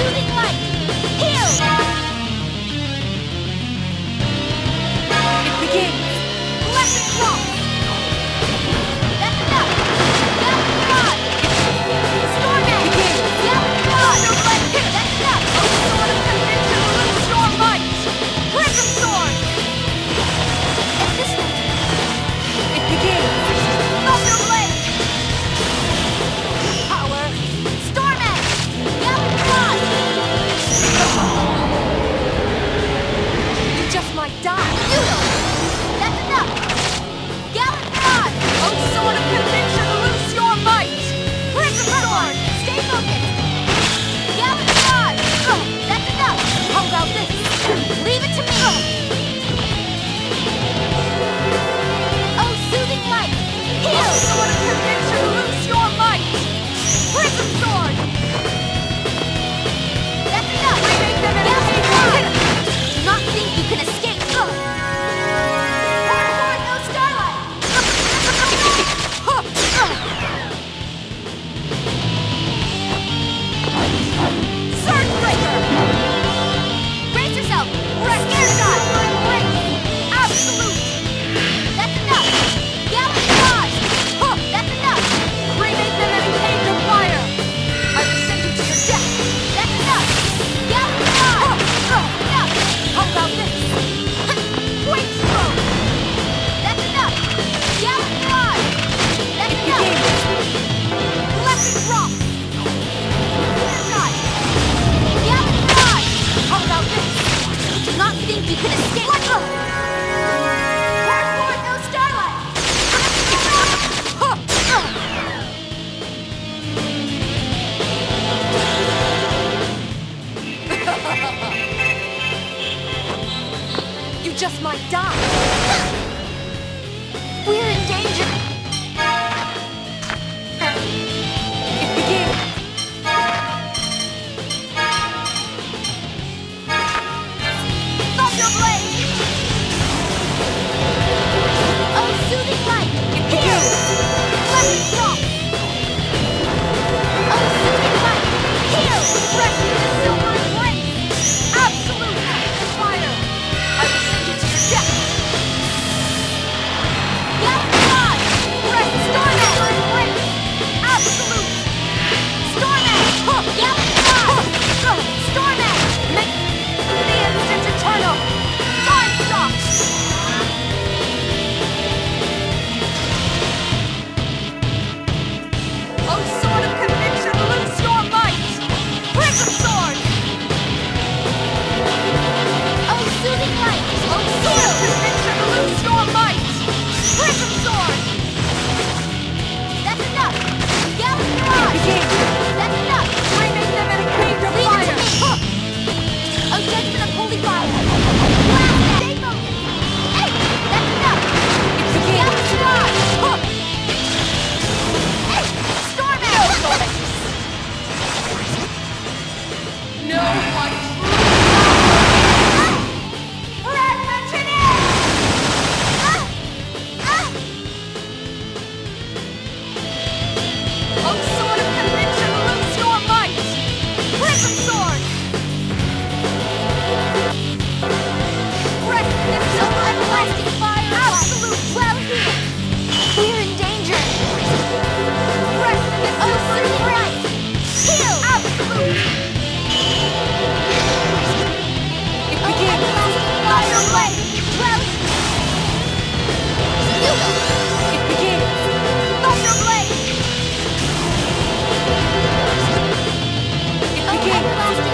shooting light! Heal! It begins! Blessed cross! That's enough! Yelp God! Storm man! It begins! Yelp God! That's enough! A sword of conviction with strong might! Prism sword! And this one! It begins! Thunder blade! Power! Storm man! Yelp God! You just might die! You don't! That's enough! Gallant God! Oh, sword of conviction, loose your might! Prism sword! Stay focused! Gallant God! That's enough! How about this? Leave it to me! Oh, soothing light! Heal! Oh, sword of conviction, loose your might! Prism sword! That's enough! Remake them enemy! Do not think you can escape! Pour forth, O starlight! Sunbreaker! Brace yourself! Scare shot! Break! Absolute! That's enough! Gallant God! That's enough! Remake them in a cage of fire! I will send you to your death! That's enough! Gallant God! Enough! How about this? Quick stroke! That's enough! Gallant God! That's enough! Blessed rock! Clear God! Gallant God! How about this? Do not think you can escape! Pour forth, O starlight! You just might die. We're in danger. It begins. Thunder blade. Oh, soothing light. It begins. Blessed rock. Oh, soothing light. Heal. Rescue the silver grace. Absolute fire. I will send you to your death. Yelp God. Storm man. Grace. Absolute. Storm man. Yelp God. Storm man. Make the instant eternal. Time stops. Oh, sword of conviction, loose your might! Prism sword! Oh, soothing light! Oh, sword of conviction, loose your might! Prism sword! That's enough! Gallant God! That's enough! Remake them in a cage of fire! Leave it to me! A judgment of holy fire! Wow! Stay focused! Hey! That's enough! It's a Gallant God! Storm out! No one Red Martinez! Oh, sword of conviction, loose your might! Prism sword! Rest in silver and plastic fire! Absolute well here! We're in danger! Rest in the silver light! Heal! Absolute! It begins! Fire blade! Well It begins! Thunder blade! It begins!